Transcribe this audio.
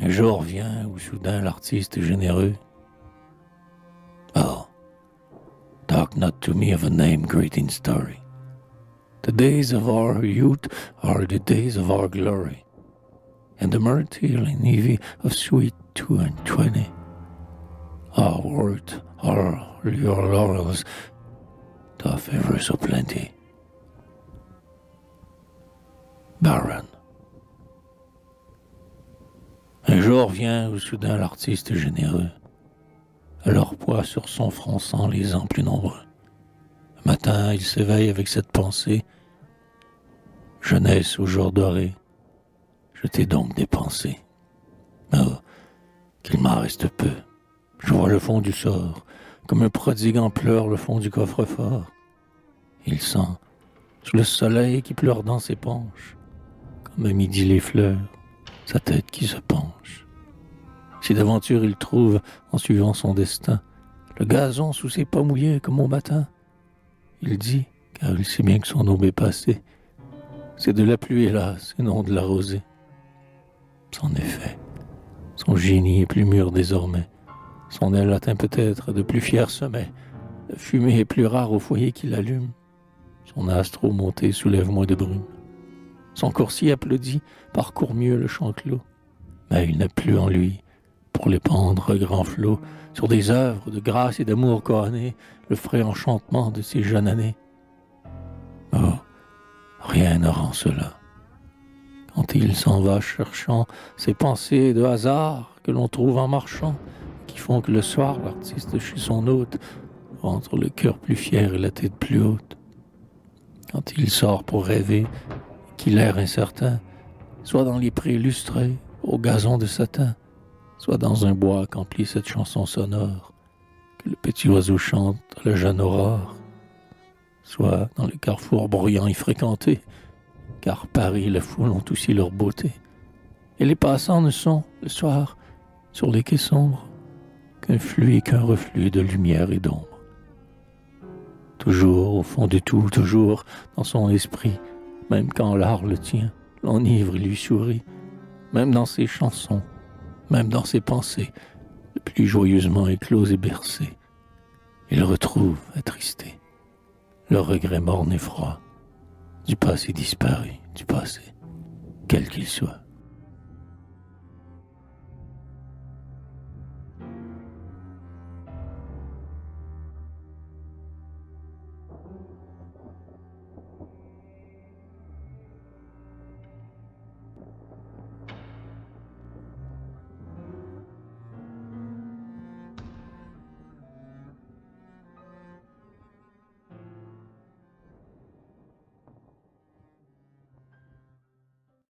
Un jour vient où soudain l'artiste est généreux. Oh, talk not to me of a name great in story. The days of our youth are the days of our glory, and the martyring eve of sweet 22. Our worth are your laurels, doth ever so plenty. Byron. Un jour vient où soudain l'artiste est généreux, leur poids sur son front sans les ans plus nombreux. Un matin, il s'éveille avec cette pensée, jeunesse au jour doré, je t'ai donc dépensé. Oh, qu'il m'en reste peu, je vois le fond du sort, comme un prodigue en pleure le fond du coffre-fort. Il sent, sous le soleil qui pleure dans ses penches, comme à midi les fleurs, sa tête qui se penche. Si d'aventure il trouve, en suivant son destin, le gazon sous ses pas mouillés comme au matin, il dit, car il sait bien que son aube est passée, c'est de la pluie hélas, et non de la rosée. En effet, son génie est plus mûr désormais, son aile atteint peut-être de plus fiers sommets, la fumée est plus rare au foyer qui l'allume, son astre au monté soulève moins de brume. Son coursier applaudit, parcourt mieux le champ clos, mais il n'a plus en lui, pour les pendre grand flot, sur des œuvres de grâce et d'amour coronées, le frais enchantement de ces jeunes années. Oh, rien ne rend cela. Quand il s'en va cherchant ces pensées de hasard que l'on trouve en marchant, qui font que le soir l'artiste chez son hôte rentre le cœur plus fier et la tête plus haute. Quand il sort pour rêver, qu'il l'air incertain, soit dans les prés lustrés, au gazon de satin, soit dans un bois qu'emplit cette chanson sonore, que le petit oiseau chante à la jeune aurore, soit dans les carrefours bruyants et fréquentés, car Paris et la foule ont aussi leur beauté, et les passants ne sont, le soir, sur les quais sombres, qu'un flux et qu'un reflux de lumière et d'ombre. Toujours, au fond de tout, toujours, dans son esprit, même quand l'art le tient, l'enivre et lui sourit, même dans ses chansons, même dans ses pensées, le plus joyeusement éclose et bercé, il retrouve, attristé, le regret morne et froid, du passé disparu, du passé, quel qu'il soit.